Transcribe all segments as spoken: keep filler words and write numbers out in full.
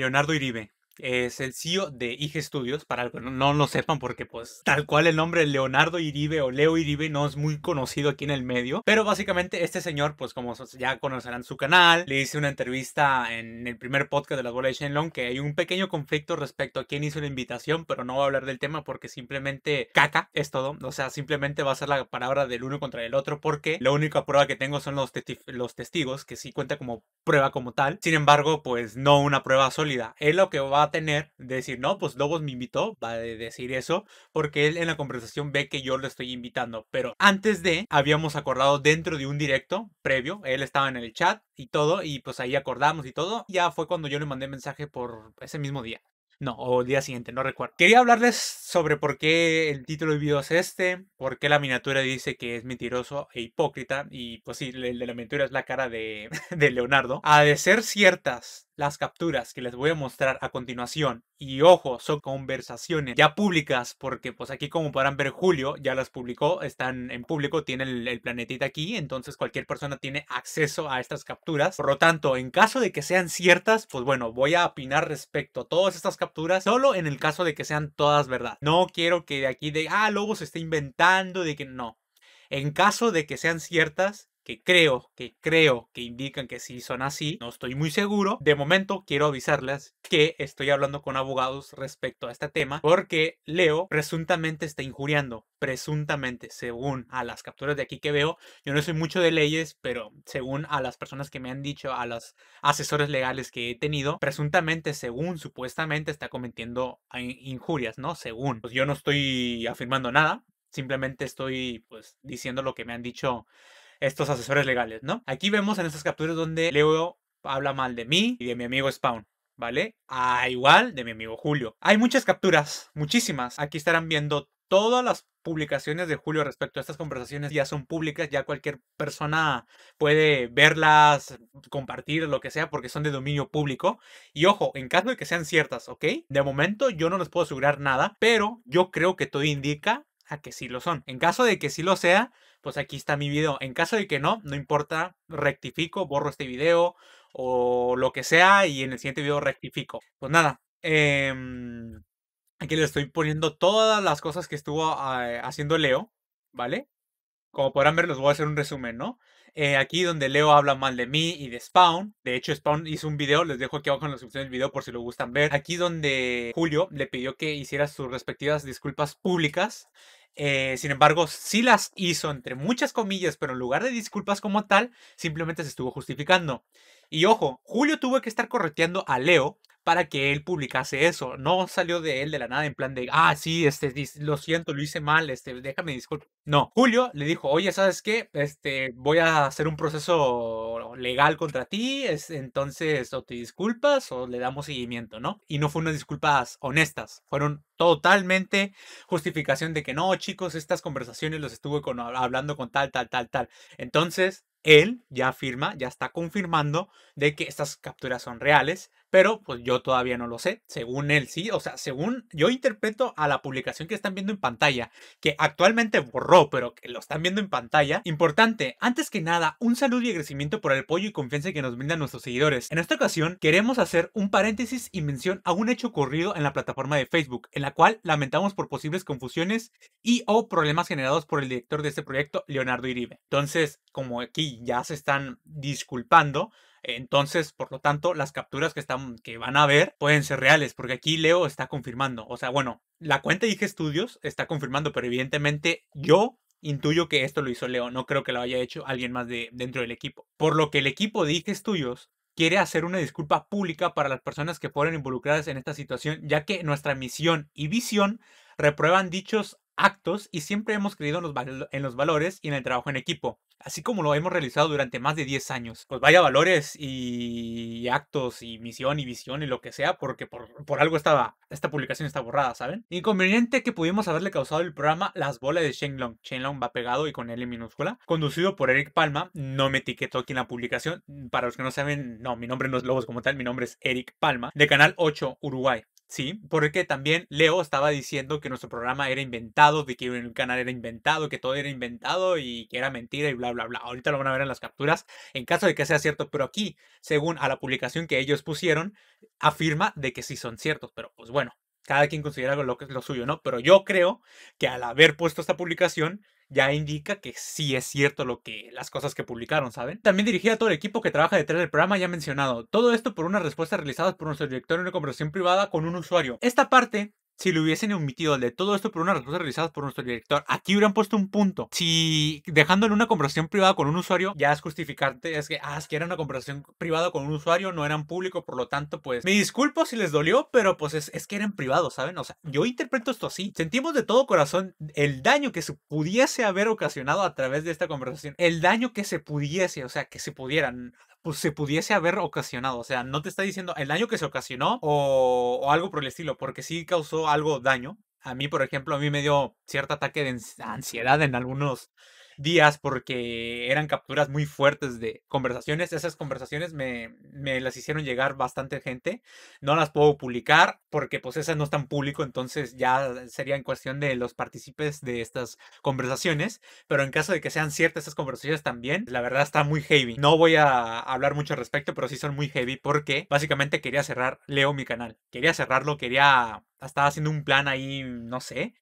Leonardo Iribe es el C E O de I G Studios, para algo no, no lo sepan, porque pues tal cual el nombre Leonardo Iribe o Leo Iribe no es muy conocido aquí en el medio, pero básicamente este señor, pues como ya conocerán su canal, le hice una entrevista en el primer podcast de la Gola de Shenlong, que hay un pequeño conflicto respecto a quién hizo la invitación, pero no voy a hablar del tema porque simplemente caca es todo, o sea, simplemente va a ser la palabra del uno contra el otro, porque la única prueba que tengo son los, te los testigos, que sí cuenta como prueba como tal, sin embargo, pues no una prueba sólida. Es lo que va a tener, decir, no, pues Lobos me invitó, va a decir eso, porque él en la conversación ve que yo lo estoy invitando, pero antes de, habíamos acordado dentro de un directo previo, él estaba en el chat y todo, y pues ahí acordamos y todo, ya fue cuando yo le mandé mensaje por ese mismo día. No, o el día siguiente, no recuerdo. Quería hablarles sobre por qué el título del video es este, por qué la miniatura dice que es mentiroso e hipócrita, y pues sí, el de la miniatura es la cara de, de Leonardo. A de ser ciertas las capturas que les voy a mostrar a continuación, y ojo, son conversaciones ya públicas, porque pues aquí como podrán ver Julio ya las publicó, están en público, tiene el, el planetita aquí, entonces cualquier persona tiene acceso a estas capturas, por lo tanto, en caso de que sean ciertas, pues bueno, voy a opinar respecto a todas estas capturas, solo en el caso de que sean todas verdad. No quiero que de aquí de, ah, Lobo se está inventando, de que no. En caso de que sean ciertas, que creo, que creo que indican que sí son así, no estoy muy seguro. De momento quiero avisarles que estoy hablando con abogados respecto a este tema, porque Leo presuntamente está injuriando, presuntamente, según a las capturas de aquí que veo. Yo no soy mucho de leyes, pero según a las personas que me han dicho, a los asesores legales que he tenido, presuntamente, según, supuestamente está cometiendo injurias, ¿no? Según, pues yo no estoy afirmando nada, simplemente estoy pues diciendo lo que me han dicho estos asesores legales, ¿no? Aquí vemos en estas capturas donde Leo habla mal de mí y de mi amigo Spawn, ¿vale? Ah, igual de mi amigo Julio. Hay muchas capturas, muchísimas. Aquí estarán viendo todas las publicaciones de Julio respecto a estas conversaciones, ya son públicas, ya cualquier persona puede verlas, compartir, lo que sea, porque son de dominio público. Y ojo, en caso de que sean ciertas, ¿ok? De momento yo no les puedo asegurar nada, pero yo creo que todo indica a que sí lo son. En caso de que sí lo sea, pues aquí está mi video. En caso de que no, no importa, rectifico, borro este video o lo que sea y en el siguiente video rectifico. Pues nada, eh, aquí les estoy poniendo todas las cosas que estuvo eh, haciendo Leo, ¿vale? Como podrán ver, les voy a hacer un resumen, ¿no? Eh, aquí donde Leo habla mal de mí y de Spawn. De hecho, Spawn hizo un video, les dejo aquí abajo en la descripción del video por si lo gustan ver. Aquí donde Julio le pidió que hiciera sus respectivas disculpas públicas. Eh, sin embargo, sí las hizo, entre muchas comillas, pero en lugar de disculpas como tal, simplemente se estuvo justificando. Y ojo, Julio tuvo que estar correteando a Leo para que él publicase eso. No salió de él de la nada en plan de, ah, sí, este, lo siento, lo hice mal, este, déjame disculpar. No, Julio le dijo, oye, ¿sabes qué? Este, voy a hacer un proceso legal contra ti, es, entonces o te disculpas o le damos seguimiento, ¿no? Y no fueron unas disculpas honestas, fueron totalmente justificación de que no, chicos, estas conversaciones los estuve con, hablando con tal, tal, tal, tal. Entonces, él ya afirma, ya está confirmando de que estas capturas son reales, pero pues yo todavía no lo sé. Según él sí, o sea, según yo interpreto a la publicación que están viendo en pantalla, que actualmente borró, pero que lo están viendo en pantalla. Importante, antes que nada, un saludo y agradecimiento por el apoyo y confianza que nos brindan nuestros seguidores. En esta ocasión queremos hacer un paréntesis y mención a un hecho ocurrido en la plataforma de Facebook, en la cual lamentamos por posibles confusiones y o problemas generados por el director de este proyecto, Leonardo Iribe. Entonces, como aquí ya se están disculpando, entonces por lo tanto las capturas que están que van a ver pueden ser reales, porque aquí Leo está confirmando, o sea, bueno, la cuenta de I G Studios está confirmando, pero evidentemente yo intuyo que esto lo hizo Leo, no creo que lo haya hecho alguien más de dentro del equipo, por lo que el equipo de I G Studios quiere hacer una disculpa pública para las personas que fueron involucradas en esta situación, ya que nuestra misión y visión reprueban dichos actos y siempre hemos creído en los, val en los valores y en el trabajo en equipo, así como lo hemos realizado durante más de diez años. Pues vaya valores y actos y misión y visión y lo que sea, porque por, por algo estaba, esta publicación está borrada, ¿saben? Inconveniente que pudimos haberle causado el programa Las Bolas de Shenlong. Shenlong va pegado y con L minúscula. Conducido por Eric Palma, no me etiquetó aquí en la publicación. Para los que no saben, no, mi nombre no es Lobos como tal, mi nombre es Eric Palma, de Canal ocho Uruguay. Sí, porque también Leo estaba diciendo que nuestro programa era inventado, de que el canal era inventado, que todo era inventado y que era mentira y bla, bla, bla. Ahorita lo van a ver en las capturas, en caso de que sea cierto. Pero aquí, según a la publicación que ellos pusieron, afirma de que sí son ciertos. Pero pues bueno, cada quien considera lo que es lo suyo, ¿no? Pero yo creo que al haber puesto esta publicación, ya indica que sí es cierto lo que, las cosas que publicaron, ¿saben? También dirigida a todo el equipo que trabaja detrás del programa ya mencionado. Todo esto por unas respuestas realizadas por nuestro director en una conversación privada con un usuario. Esta parte, si lo hubiesen omitido, el de todo esto por unas respuestas realizadas por nuestro director, aquí hubieran puesto un punto. Si dejándole una conversación privada con un usuario, ya es justificarte, es que, ah, es que era una conversación privada con un usuario, no eran público, por lo tanto, pues, me disculpo si les dolió, pero pues es, es que eran privados, ¿saben? O sea, yo interpreto esto así. Sentimos de todo corazón el daño que se pudiese haber ocasionado a través de esta conversación. El daño que se pudiese, o sea, que se pudieran... pues se pudiese haber ocasionado. O sea, no te está diciendo el daño que se ocasionó o, o algo por el estilo, porque sí causó algo daño. A mí, por ejemplo, a mí me dio cierto ataque de ansiedad en algunos días porque eran capturas muy fuertes de conversaciones. Esas conversaciones me, me las hicieron llegar bastante gente. No las puedo publicar porque pues esas no están público, entonces ya sería en cuestión de los partícipes de estas conversaciones. Pero en caso de que sean ciertas esas conversaciones también, la verdad está muy heavy. No voy a hablar mucho al respecto, pero sí son muy heavy porque básicamente quería cerrar Leo mi canal. Quería cerrarlo, quería... estaba haciendo un plan ahí, no sé...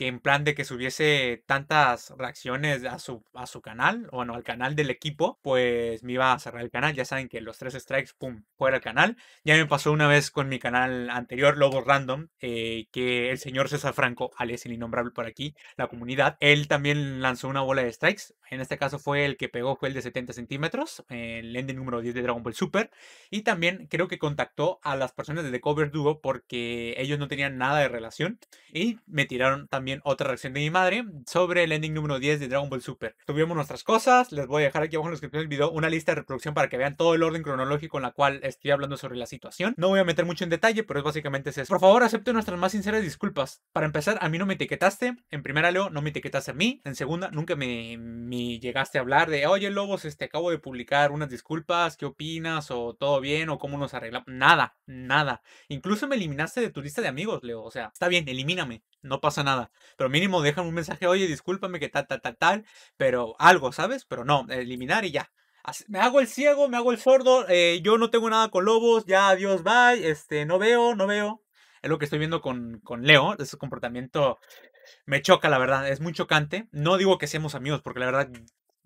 que en plan de que subiese tantas reacciones a su, a su canal, o bueno, al canal del equipo, pues me iba a cerrar el canal. Ya saben que los tres strikes, pum, fuera el canal. Ya me pasó una vez con mi canal anterior, Lobos Random, eh, que el señor César Franco, alias el innombrable por aquí, la comunidad, él también lanzó una bola de strikes. En este caso fue el que pegó, fue el de setenta centímetros, el ending número diez de Dragon Ball Super. Y también creo que contactó a las personas de The Cover Duo porque ellos no tenían nada de relación. Y me tiraron también otra reacción de mi madre sobre el ending número diez de Dragon Ball Super. Tuvimos nuestras cosas, les voy a dejar aquí abajo en la descripción del video una lista de reproducción para que vean todo el orden cronológico en la cual estoy hablando sobre la situación. No voy a meter mucho en detalle, pero es básicamente eso. Por favor, acepten nuestras más sinceras disculpas. Para empezar, a mí no me etiquetaste. En primera, Leo, no me etiquetaste a mí. En segunda, nunca me, me llegaste a hablar de, oye, Lobos, este, acabo de publicar unas disculpas, ¿qué opinas? O todo bien, o cómo nos arreglamos. Nada, nada. Incluso me eliminaste de tu lista de amigos, Leo. O sea, está bien, elimíname. No pasa nada, pero mínimo déjame un mensaje, oye, discúlpame que tal, tal, tal, tal, pero algo, ¿sabes? Pero no, eliminar y ya. Así, me hago el ciego, me hago el sordo, eh, yo no tengo nada con Lobos, ya, adiós, bye, este, no veo, no veo. Es lo que estoy viendo con, con Leo, ese comportamiento me choca, la verdad, es muy chocante. No digo que seamos amigos, porque la verdad...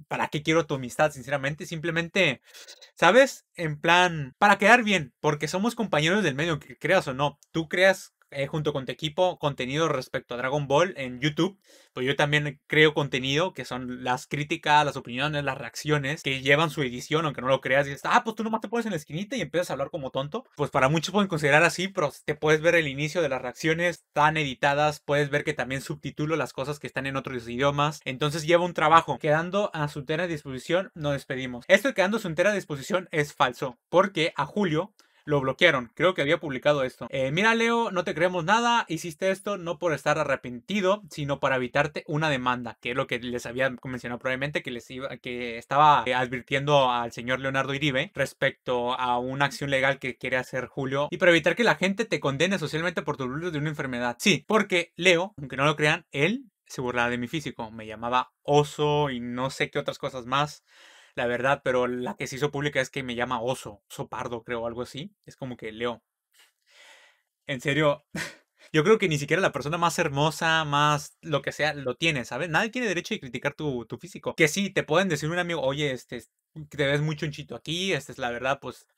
¿para qué quiero tu amistad? Sinceramente, simplemente, ¿sabes? En plan, para quedar bien, porque somos compañeros del medio, que creas o no. Tú creas eh, junto con tu equipo contenido respecto a Dragon Ball en YouTube, pues yo también creo contenido que son las críticas, las opiniones, las reacciones que llevan su edición, aunque no lo creas. Y dices, ah, pues tú nomás te pones en la esquinita y empiezas a hablar como tonto. Pues para muchos pueden considerar así, pero te puedes ver el inicio de las reacciones tan editadas, puedes ver que también subtitulo las cosas que están en otros idiomas. Entonces lleva un trabajo. Quedando a su entera disposición, nos despedimos. Esto de quedando a su entera disposición es falso, porque a Julio... lo bloquearon. Creo que había publicado esto. Eh, mira, Leo, no te creemos nada. Hiciste esto no por estar arrepentido, sino para evitarte una demanda, que es lo que les había mencionado probablemente, que les iba, que estaba advirtiendo al señor Leonardo Iribe respecto a una acción legal que quiere hacer Julio y para evitar que la gente te condene socialmente por tu luto de una enfermedad. Sí, porque Leo, aunque no lo crean, él se burlaba de mi físico. Me llamaba oso y no sé qué otras cosas más. La verdad, pero la que se hizo pública es que me llama oso, oso pardo, creo, algo así. Es como que, Leo, en serio, yo creo que ni siquiera la persona más hermosa, más lo que sea, lo tiene, ¿sabes? Nadie tiene derecho de criticar tu, tu físico. Que sí, te pueden decir un amigo, oye, este, te ves muy chonchito aquí, esta es la verdad, pues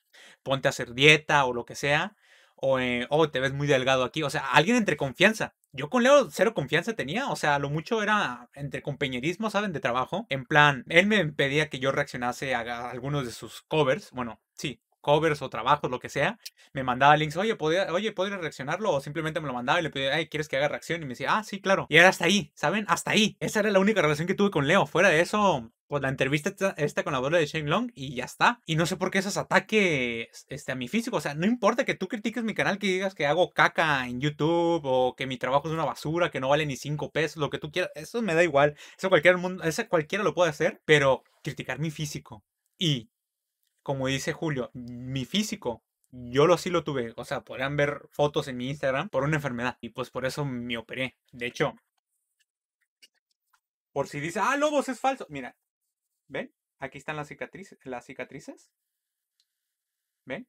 ponte a hacer dieta o lo que sea. O, eh, oh, te ves muy delgado aquí. O sea, alguien entre confianza. Yo con Leo cero confianza tenía. O sea, lo mucho era entre compañerismo, ¿saben? De trabajo. En plan, él me pedía que yo reaccionase a algunos de sus covers. Bueno, sí, covers o trabajos, lo que sea. Me mandaba links. Oye, ¿podría, oye, ¿podría reaccionarlo? O simplemente me lo mandaba y le pedía, ay, ¿quieres que haga reacción? Y me decía, ah, sí, claro. Y era hasta ahí, ¿saben? Hasta ahí. Esa era la única relación que tuve con Leo. Fuera de eso... pues la entrevista esta con la Gola de Shenlong y ya está. Y no sé por qué esos ataques este, a mi físico. O sea, no importa que tú critiques mi canal, que digas que hago caca en YouTube o que mi trabajo es una basura, que no vale ni cinco pesos, lo que tú quieras. Eso me da igual. Eso cualquier mundo, eso cualquiera lo puede hacer. Pero criticar mi físico. Y, como dice Julio, mi físico yo lo sí lo tuve. O sea, podrán ver fotos en mi Instagram por una enfermedad. Y pues por eso me operé. De hecho, por si dice, ah, Lobos, es falso. Mira, ¿ven? Aquí están las cicatrices. Las cicatrices. ¿Ven?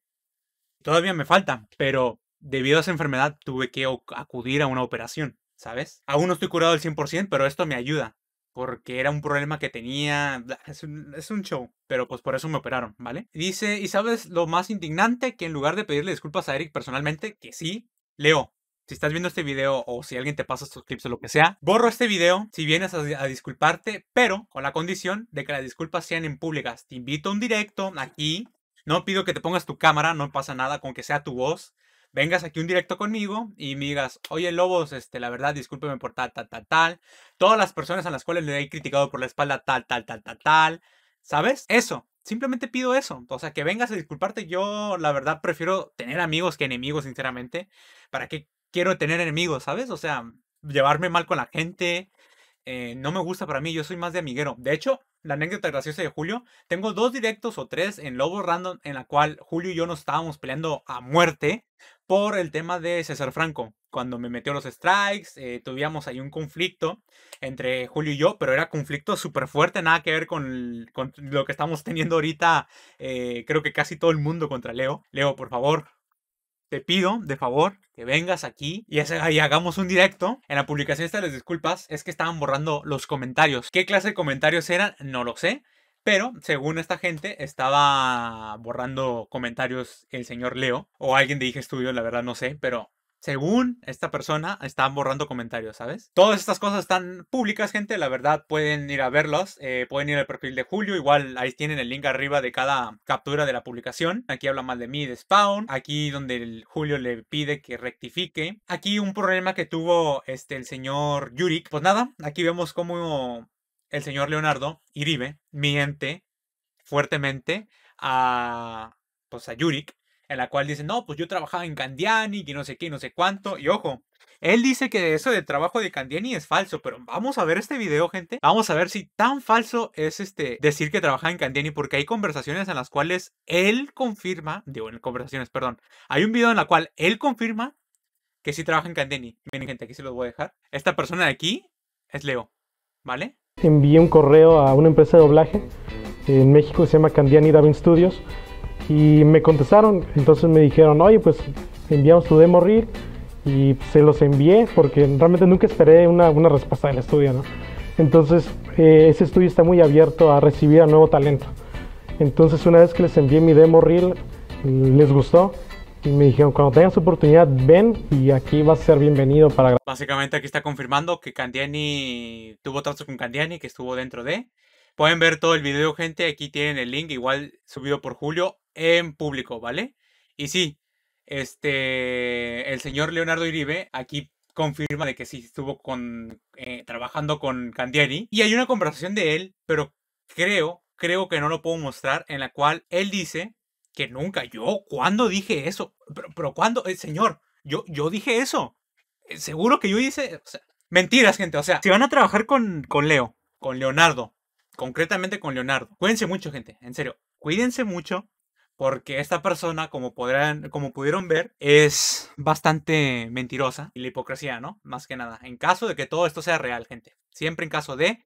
Todavía me faltan, pero debido a esa enfermedad tuve que acudir a una operación, ¿sabes? Aún no estoy curado al cien por ciento, pero esto me ayuda. Porque era un problema que tenía. Es un, es un show. Pero pues por eso me operaron, ¿vale? Dice, ¿y sabes lo más indignante? Que en lugar de pedirle disculpas a Eric personalmente, que sí, Leo, si estás viendo este video o si alguien te pasa estos clips o lo que sea, borro este video si vienes a, a disculparte, pero con la condición de que las disculpas sean en públicas. Te invito a un directo aquí. No pido que te pongas tu cámara, no pasa nada con que sea tu voz. Vengas aquí un directo conmigo y me digas, oye Lobos, este, la verdad, discúlpeme por tal, tal, tal, tal. Todas las personas a las cuales le he criticado por la espalda, tal, tal, tal, tal, tal. ¿Sabes? Eso. Simplemente pido eso. O sea, que vengas a disculparte. Yo, la verdad, prefiero tener amigos que enemigos, sinceramente. ¿Para qué quiero tener enemigos, sabes? O sea, llevarme mal con la gente. Eh, no me gusta para mí. Yo soy más de amiguero. De hecho, la anécdota graciosa de Julio. Tengo dos directos o tres en Lobos Random en la cual Julio y yo nos estábamos peleando a muerte por el tema de César Franco. Cuando me metió los strikes, eh, tuvimos ahí un conflicto entre Julio y yo, pero era conflicto súper fuerte, nada que ver con, con lo que estamos teniendo ahorita. Eh, creo que casi todo el mundo contra Leo. Leo, por favor, te pido, de favor, que vengas aquí y, hace, y hagamos un directo. En la publicación esta de las disculpas es que estaban borrando los comentarios. ¿Qué clase de comentarios eran? No lo sé. Pero, según esta gente, estaba borrando comentarios el señor Leo. O alguien de I G Studios, la verdad no sé. Pero, según esta persona, estaban borrando comentarios, ¿sabes? Todas estas cosas están públicas, gente. La verdad, pueden ir a verlas. Eh, pueden ir al perfil de Julio. Igual, ahí tienen el link arriba de cada captura de la publicación. Aquí habla mal de mí, de Spawn. Aquí donde el Julio le pide que rectifique. Aquí un problema que tuvo este, el señor Yurik. Pues nada, aquí vemos cómo el señor Leonardo Iribe miente fuertemente a, pues a Yurik, en la cual dice, no, pues yo trabajaba en Candiani, que no sé qué, no sé cuánto. Y ojo, él dice que eso de trabajo de Candiani es falso, pero vamos a ver este video, gente. Vamos a ver si tan falso es este decir que trabajaba en Candiani, porque hay conversaciones en las cuales él confirma, digo, en conversaciones, perdón, hay un video en la cual él confirma que sí trabaja en Candiani. Miren, gente, aquí se los voy a dejar. Esta persona de aquí es Leo, ¿vale? Envié un correo a una empresa de doblaje en México que se llama Candiani Dubbing Studios y me contestaron, entonces me dijeron, oye, pues enviamos tu demo reel, y se los envié porque realmente nunca esperé una, una respuesta del estudio, ¿no? Entonces eh, ese estudio está muy abierto a recibir a nuevo talento. Entonces una vez que les envié mi demo reel, les gustó y me dijeron, cuando tengas oportunidad, ven y aquí vas a ser bienvenido para grabar. Básicamente aquí está confirmando que Candiani tuvo tratos con Candiani, que estuvo dentro de... Pueden ver todo el video, gente. Aquí tienen el link, igual subido por Julio en público, ¿vale? Y sí, este... el señor Leonardo Iribe aquí confirma de que sí estuvo con, eh, trabajando con Candiani. Y hay una conversación de él, pero creo, creo que no lo puedo mostrar, en la cual él dice... que nunca, yo, ¿cuándo dije eso? Pero, pero ¿cuándo? Eh, señor, yo, yo dije eso. Eh, seguro que yo hice... O sea, mentiras, gente. O sea, si van a trabajar con, con Leo, con Leonardo, concretamente con Leonardo, cuídense mucho, gente. En serio, cuídense mucho porque esta persona, como, podrán, como pudieron ver, es bastante mentirosa. Y la hipocresía, ¿no? Más que nada. En caso de que todo esto sea real, gente. Siempre en caso de...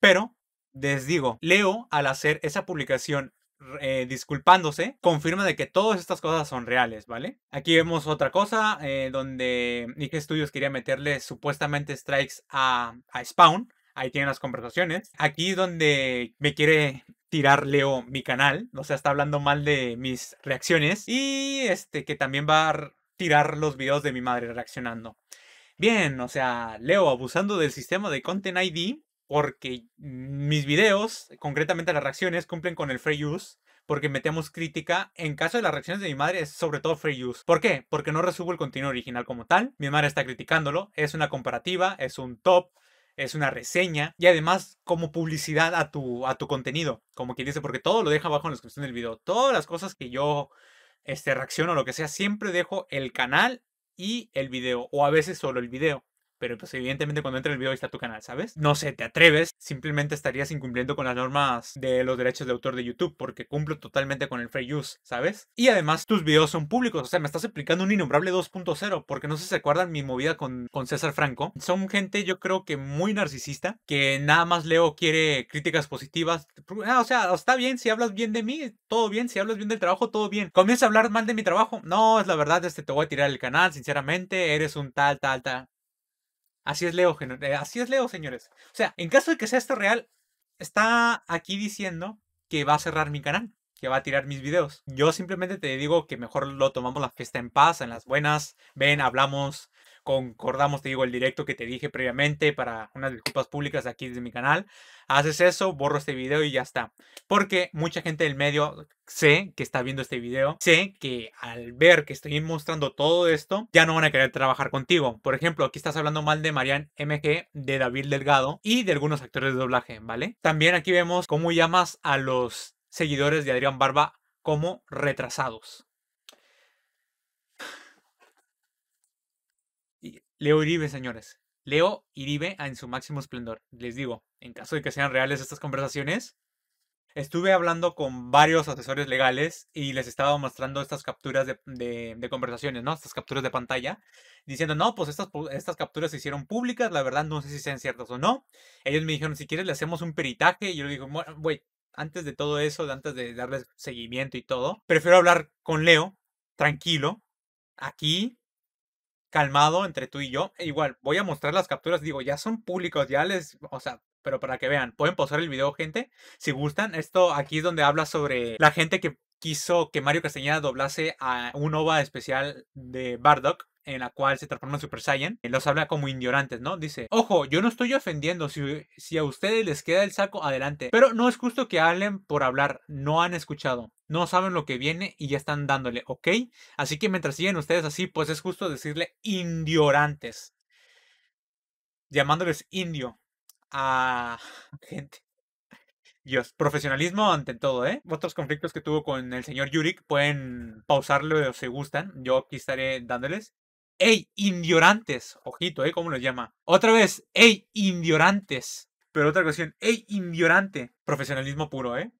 Pero, les digo, Leo, al hacer esa publicación... Eh, disculpándose, confirma de que todas estas cosas son reales, ¿vale? Aquí vemos otra cosa, eh, donde I G Studios quería meterle supuestamente strikes a, a Spawn. Ahí tienen las conversaciones. Aquí donde me quiere tirar Leo mi canal, o sea, está hablando mal de mis reacciones. Y este, que también va a tirar los videos de mi madre reaccionando. Bien, o sea, Leo abusando del sistema de Content I D. Porque mis videos, concretamente las reacciones, cumplen con el free use. Porque metemos crítica. En caso de las reacciones de mi madre, es sobre todo free use. ¿Por qué? Porque no resubo el contenido original como tal. Mi madre está criticándolo. Es una comparativa, es un top, es una reseña. Y además, como publicidad a tu, a tu contenido. Como quien dice, porque todo lo deja abajo en la descripción del video. Todas las cosas que yo este, reacciono o lo que sea, siempre dejo el canal y el video. O a veces solo el video. pero pues evidentemente cuando entra el video ahí está tu canal, ¿sabes? No sé, te atreves, simplemente estarías incumpliendo con las normas de los derechos de autor de YouTube, porque cumplo totalmente con el free use, ¿sabes? Y además tus videos son públicos, o sea, me estás aplicando un innombrable dos punto cero, porque no sé si se acuerdan mi movida con, con César Franco. Son gente, yo creo que muy narcisista, que nada más Leo quiere críticas positivas. Ah, o sea, está bien, si hablas bien de mí, todo bien, si hablas bien del trabajo, todo bien. Comienza a hablar mal de mi trabajo, no, es la verdad, este, te voy a tirar el canal, sinceramente, eres un tal, tal, tal. Así es Leo, así es Leo, señores. O sea, en caso de que sea esto real, está aquí diciendo que va a cerrar mi canal, que va a tirar mis videos. Yo simplemente te digo que mejor lo tomamos la fiesta en paz, en las buenas. Ven, hablamos, concordamos, te digo, el directo que te dije previamente para unas disculpas públicas aquí desde mi canal. Haces eso, borro este video y ya está. Porque mucha gente del medio sé que está viendo este video, sé que al ver que estoy mostrando todo esto, ya no van a querer trabajar contigo. Por ejemplo, aquí estás hablando mal de Marian M G, de David Delgado y de algunos actores de doblaje, ¿vale? También aquí vemos cómo llamas a los seguidores de Adrián Barba como retrasados. Leo Iribe, señores. Leo Iribe en su máximo esplendor. Les digo, en caso de que sean reales estas conversaciones, estuve hablando con varios asesores legales y les estaba mostrando estas capturas de, de, de conversaciones, ¿no? Estas capturas de pantalla, diciendo, no, pues estas, estas capturas se hicieron públicas, la verdad no sé si sean ciertas o no. Ellos me dijeron, si quieres le hacemos un peritaje. Y yo le dije, bueno, güey, antes de todo eso, antes de darles seguimiento y todo, prefiero hablar con Leo, tranquilo, aquí, calmado entre tú y yo. E igual, voy a mostrar las capturas. Digo, ya son públicos, ya les... O sea, pero para que vean. Pueden pausar el video, gente, si gustan. Esto aquí es donde habla sobre la gente que quiso que Mario Castañeda doblase a un O V A especial de Bardock, en la cual se transforma en Super Saiyan. Los habla como ignorantes, ¿no? Dice, ojo, yo no estoy ofendiendo. Si, si a ustedes les queda el saco, adelante. Pero no es justo que hablen por hablar. No han escuchado. No saben lo que viene y ya están dándole, ¿ok? Así que mientras siguen ustedes así, pues es justo decirle ignorantes. Llamándoles indio a gente. Dios, profesionalismo ante todo, ¿eh? Otros conflictos que tuvo con el señor Yurik pueden pausarlo si gustan. Yo aquí estaré dándoles. ¡Ey, ignorantes! Ojito, ¿eh? ¿Cómo los llama? Otra vez, ¡ey, ignorantes! Pero otra ocasión, ¡ey, ignorante! Profesionalismo puro, ¿eh?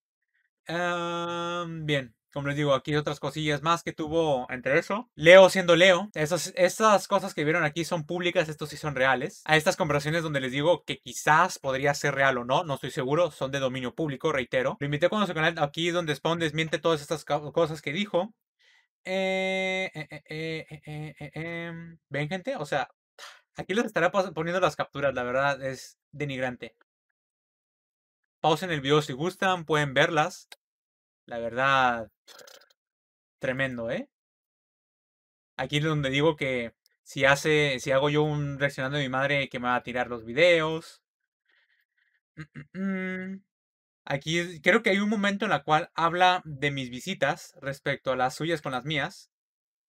Um, bien, como les digo, aquí otras cosillas más que tuvo entre eso. Leo siendo Leo. Esas, esas cosas que vieron aquí son públicas, estos sí son reales. A estas conversaciones donde les digo que quizás podría ser real o no, no estoy seguro, son de dominio público, reitero. Lo invité con su canal, aquí donde Spawn desmiente todas estas cosas que dijo. Eh, eh, eh, eh, eh, eh, eh. ¿Ven, gente? O sea, aquí les estará poniendo las capturas, la verdad es denigrante. Pausen el video si gustan, pueden verlas. La verdad, tremendo, ¿eh? Aquí es donde digo que si hace, si hago yo un reaccionando de mi madre, que me va a tirar los videos. Aquí creo que hay un momento en el cual habla de mis visitas respecto a las suyas con las mías.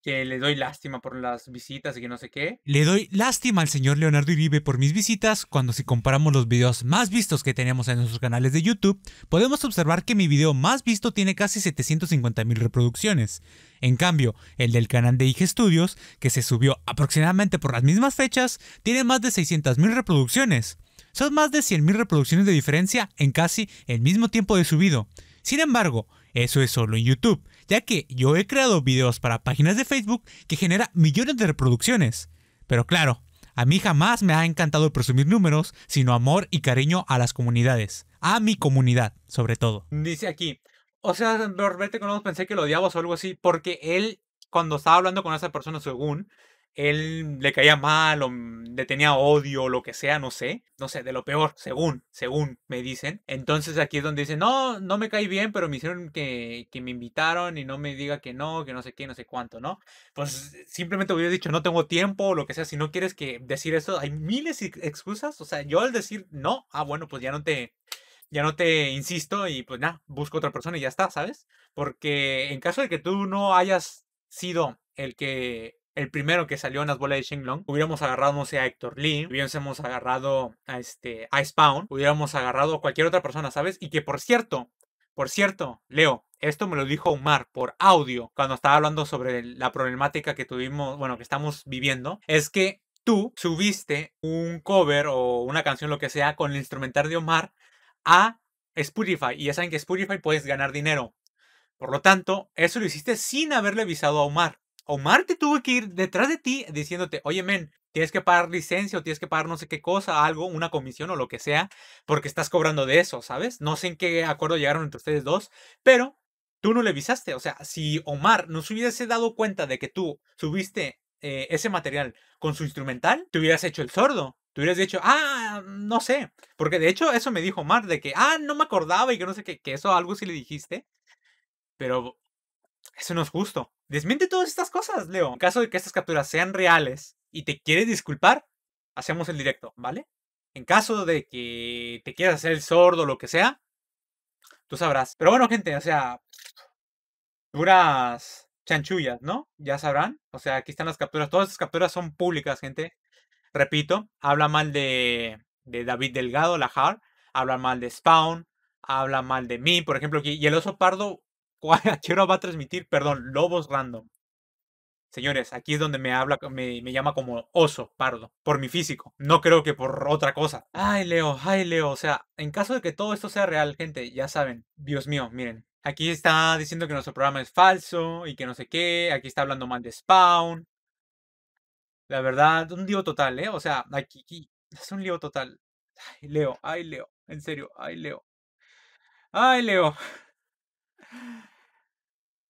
Que le doy lástima por las visitas y que no sé qué. Le doy lástima al señor Leonardo Iribe por mis visitas, cuando si comparamos los videos más vistos que tenemos en nuestros canales de YouTube, podemos observar que mi video más visto tiene casi setecientas cincuenta mil reproducciones. En cambio, el del canal de I G Studios, que se subió aproximadamente por las mismas fechas, tiene más de seiscientas mil reproducciones. Son más de cien mil reproducciones de diferencia en casi el mismo tiempo de subido. Sin embargo, eso es solo en YouTube, ya que yo he creado videos para páginas de Facebook que genera millones de reproducciones. Pero claro, a mí jamás me ha encantado presumir números, sino amor y cariño a las comunidades. A mi comunidad, sobre todo. Dice aquí, o sea, Roberto Conodos pensé que lo odiabas o algo así, porque él, cuando estaba hablando con esa persona, según, él le caía mal o le tenía odio o lo que sea, no sé. No sé, de lo peor, según, según me dicen. Entonces aquí es donde dicen, no, no me caí bien, pero me hicieron que, que me invitaron y no me diga que no, que no sé qué, no sé cuánto, ¿no? Pues simplemente hubiera dicho, no tengo tiempo o lo que sea. Si no quieres que decir eso, hay miles de excusas. O sea, yo al decir no, ah, bueno, pues ya no te... Ya no te insisto y pues nada, busco otra persona y ya está, ¿sabes? Porque en caso de que tú no hayas sido el que... El primero que salió en las bolas de Shenlong, hubiéramos agarrado, no sé, a Héctor Lee, hubiéramos agarrado a, este, a Spawn, hubiéramos agarrado a cualquier otra persona, ¿sabes? Y que por cierto, por cierto, Leo, esto me lo dijo Omar por audio cuando estaba hablando sobre la problemática que tuvimos, bueno, que estamos viviendo, es que tú subiste un cover o una canción, lo que sea, con el instrumental de Omar a Spotify. Y ya saben que Spotify puedes ganar dinero. Por lo tanto, eso lo hiciste sin haberle avisado a Omar. Omar te tuvo que ir detrás de ti diciéndote, oye, men, tienes que pagar licencia o tienes que pagar no sé qué cosa, algo, una comisión o lo que sea, porque estás cobrando de eso, ¿sabes? No sé en qué acuerdo llegaron entre ustedes dos, pero tú no le avisaste. O sea, si Omar no se hubiese dado cuenta de que tú subiste eh, ese material con su instrumental, te hubieras hecho el sordo. Te hubieras dicho, ah, no sé. Porque de hecho eso me dijo Omar, de que, ah, no me acordaba y que no sé qué, que eso algo sí le dijiste. Pero eso no es justo. Desmiente todas estas cosas, Leo. En caso de que estas capturas sean reales y te quieres disculpar, hacemos el directo, ¿vale? En caso de que te quieras hacer el sordo o lo que sea, tú sabrás. Pero bueno, gente, o sea, duras chanchullas, ¿no? Ya sabrán. O sea, aquí están las capturas. Todas estas capturas son públicas, gente. Repito, habla mal de, de David Delgado, Lajar. Habla mal de Spawn. Habla mal de mí, por ejemplo. Y el oso pardo, ¿a qué hora va a transmitir? Perdón, Lobos Random. Señores, aquí es donde me habla, me, me llama como oso pardo. Por mi físico. No creo que por otra cosa. Ay, Leo, ay, Leo. O sea, en caso de que todo esto sea real, gente, ya saben. Dios mío, miren. Aquí está diciendo que nuestro programa es falso y que no sé qué. Aquí está hablando mal de Spawn. La verdad, un lío total, ¿eh? O sea, aquí, aquí es un lío total. Ay, Leo, ay, Leo. En serio, ay, Leo. Ay, Leo.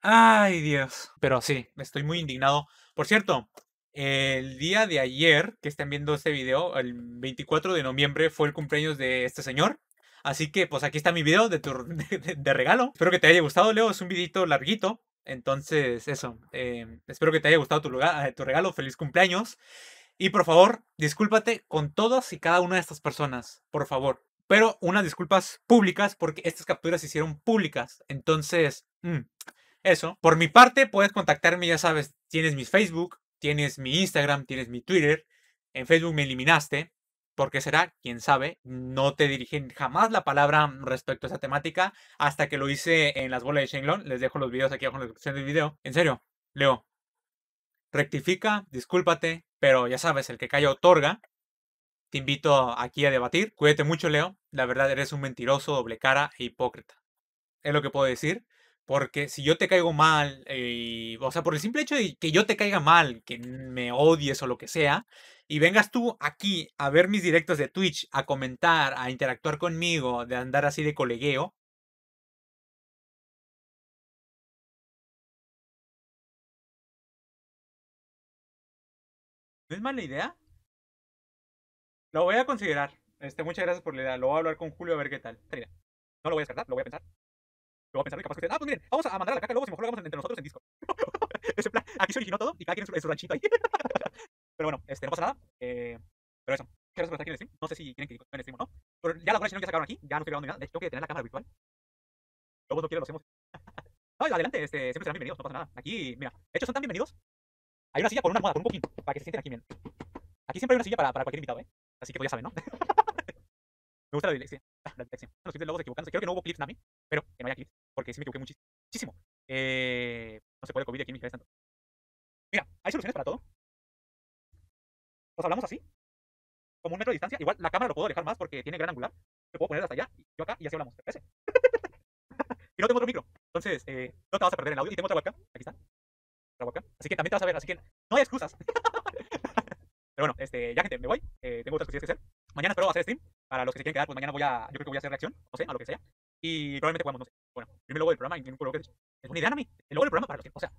Ay, Dios. Pero sí, estoy muy indignado. Por cierto, el día de ayer, que están viendo este video, el veinticuatro de noviembre, fue el cumpleaños de este señor. Así que, pues aquí está mi video de, tu, de, de, de regalo. Espero que te haya gustado, Leo. Es un videito larguito. Entonces, eso. Eh, espero que te haya gustado tu, lugar, tu regalo. Feliz cumpleaños. Y por favor, discúlpate con todas y cada una de estas personas. Por favor. Pero unas disculpas públicas porque estas capturas se hicieron públicas. Entonces, mmm, eso. Por mi parte, puedes contactarme, ya sabes, tienes mi Facebook, tienes mi Instagram, tienes mi Twitter. En Facebook me eliminaste. ¿Por qué será? ¿Quién sabe? No te dirigí jamás la palabra respecto a esa temática hasta que lo hice en las bolas de Shenlong. Les dejo los videos aquí abajo en la descripción del video. En serio, Leo, rectifica, discúlpate, pero ya sabes, el que calla otorga. Te invito aquí a debatir. Cuídate mucho, Leo. La verdad, eres un mentiroso, doble cara e hipócrita. Es lo que puedo decir. Porque si yo te caigo mal, eh, o sea, por el simple hecho de que yo te caiga mal, que me odies o lo que sea, y vengas tú aquí a ver mis directos de Twitch, a comentar, a interactuar conmigo, de andar así de colegueo. ¿No es mala idea? Lo voy a considerar. Este, muchas gracias por la idea. Lo voy a hablar con Julio a ver qué tal. No lo voy a descartar, lo voy a pensar. Lo voy a pensar y capaz que ustedes, ah, pues miren, vamos a mandar a la caca luego, si mejor lo hagamos entre nosotros en Discord. Ese plan, aquí se originó todo y cada quien en su, en su ranchito ahí. Pero bueno, este, no pasa nada. Eh, pero eso, gracias por estar aquí en el stream. No sé si quieren que en el stream o no. Pero ya las bolas de Shenlong ya sacaron aquí, ya no estoy grabando ni nada. De hecho, tengo que tener la cámara virtual. Lobos no quiere, lo hacemos. Ay, adelante, este, siempre serán bienvenidos, no pasa nada. Aquí, mira, de hecho son tan bienvenidos. Hay una silla con una almohada, con un cojín, para que se sienten aquí, miren. Aquí siempre hay una silla para, para cualquier invitado, ¿eh? Así que pues ya saben, ¿no? Me gusta la dilexia. La dilexia. Los clips de Lobos equivocándose. Creo que no hubo clips, Nami. Pero que no haya clips. Porque sí me equivoqué muchísimo. Eh, no se puede COVID aquí en mi cabeza tanto. Mira, hay soluciones para todo. Nos hablamos así. Como un metro de distancia. Igual la cámara lo puedo alejar más porque tiene gran angular. Lo puedo poner hasta allá. Yo acá y así hablamos. ¿Te y no tengo otro micro. Entonces, eh, no te vas a perder el audio. Y tengo otra webcam. Aquí está. Otra webcam. Así que también te vas a ver. Así que no hay excusas. Pero bueno, este, ya gente, me voy. Eh, tengo otras cosillas que hacer. Mañana espero hacer stream. Para los que se quieren quedar, pues mañana voy a, yo creo que voy a hacer reacción, no sé, a lo que sea. Y probablemente podamos, no sé. Bueno, primer logo del programa y un logo que he dicho. Es una idea, Nami. El logo del programa para los que, o sea.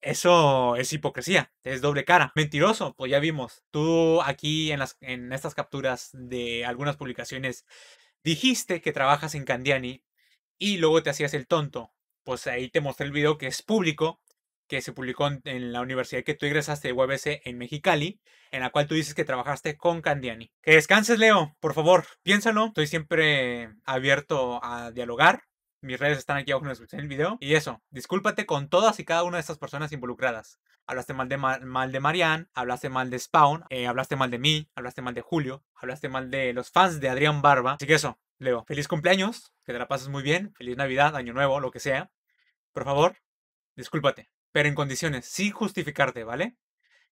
Eso es hipocresía, es doble cara. Mentiroso, pues ya vimos. Tú aquí en, las, en estas capturas de algunas publicaciones dijiste que trabajas en Candiani y luego te hacías el tonto. Pues ahí te mostré el video que es público, que se publicó en la universidad que tú ingresaste de U A B C en Mexicali, en la cual tú dices que trabajaste con Candiani. Que descanses, Leo, por favor, piénsalo. Estoy siempre abierto a dialogar. Mis redes están aquí abajo en la descripción del video. Y eso, discúlpate con todas y cada una de estas personas involucradas. Hablaste mal de, ma mal de Marian, hablaste mal de Spawn, eh, hablaste mal de mí, hablaste mal de Julio, hablaste mal de los fans de Adrián Barba. Así que eso, Leo, feliz cumpleaños, que te la pases muy bien, feliz Navidad, Año Nuevo, lo que sea. Por favor, discúlpate. pero en condiciones, sin justificarte, ¿vale?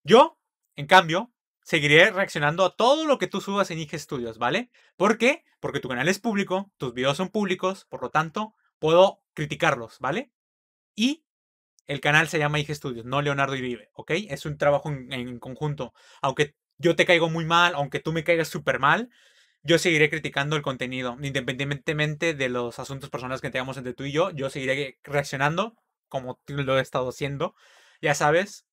Yo, en cambio, seguiré reaccionando a todo lo que tú subas en I G Studios, ¿vale? ¿Por qué? Porque tu canal es público, tus videos son públicos, por lo tanto, puedo criticarlos, ¿vale? Y el canal se llama I G Studios, no Leonardo Iribe, ¿ok? Es un trabajo en, en conjunto. Aunque yo te caigo muy mal, aunque tú me caigas súper mal, yo seguiré criticando el contenido. Independientemente de los asuntos personales que tengamos entre tú y yo, yo seguiré reaccionando, como lo he estado haciendo. Ya sabes,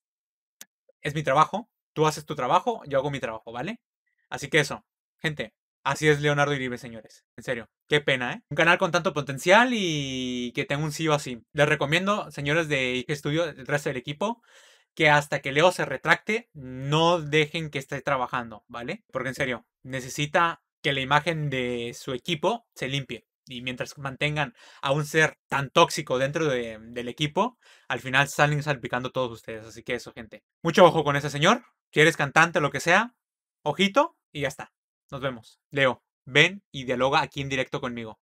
es mi trabajo. Tú haces tu trabajo, yo hago mi trabajo, ¿vale? Así que eso, gente. Así es Leonardo Iribe, señores. En serio, qué pena, ¿eh? Un canal con tanto potencial y que tenga un C E O así. Les recomiendo, señores de I G Studios, el resto del equipo, que hasta que Leo se retracte, no dejen que esté trabajando, ¿vale? Porque en serio, necesita que la imagen de su equipo se limpie. Y mientras mantengan a un ser tan tóxico dentro de, del equipo, al final salen salpicando todos ustedes. Así que eso, gente. Mucho ojo con ese señor. Si eres cantante o lo que sea, ojito y ya está. Nos vemos. Leo, ven y dialoga aquí en directo conmigo.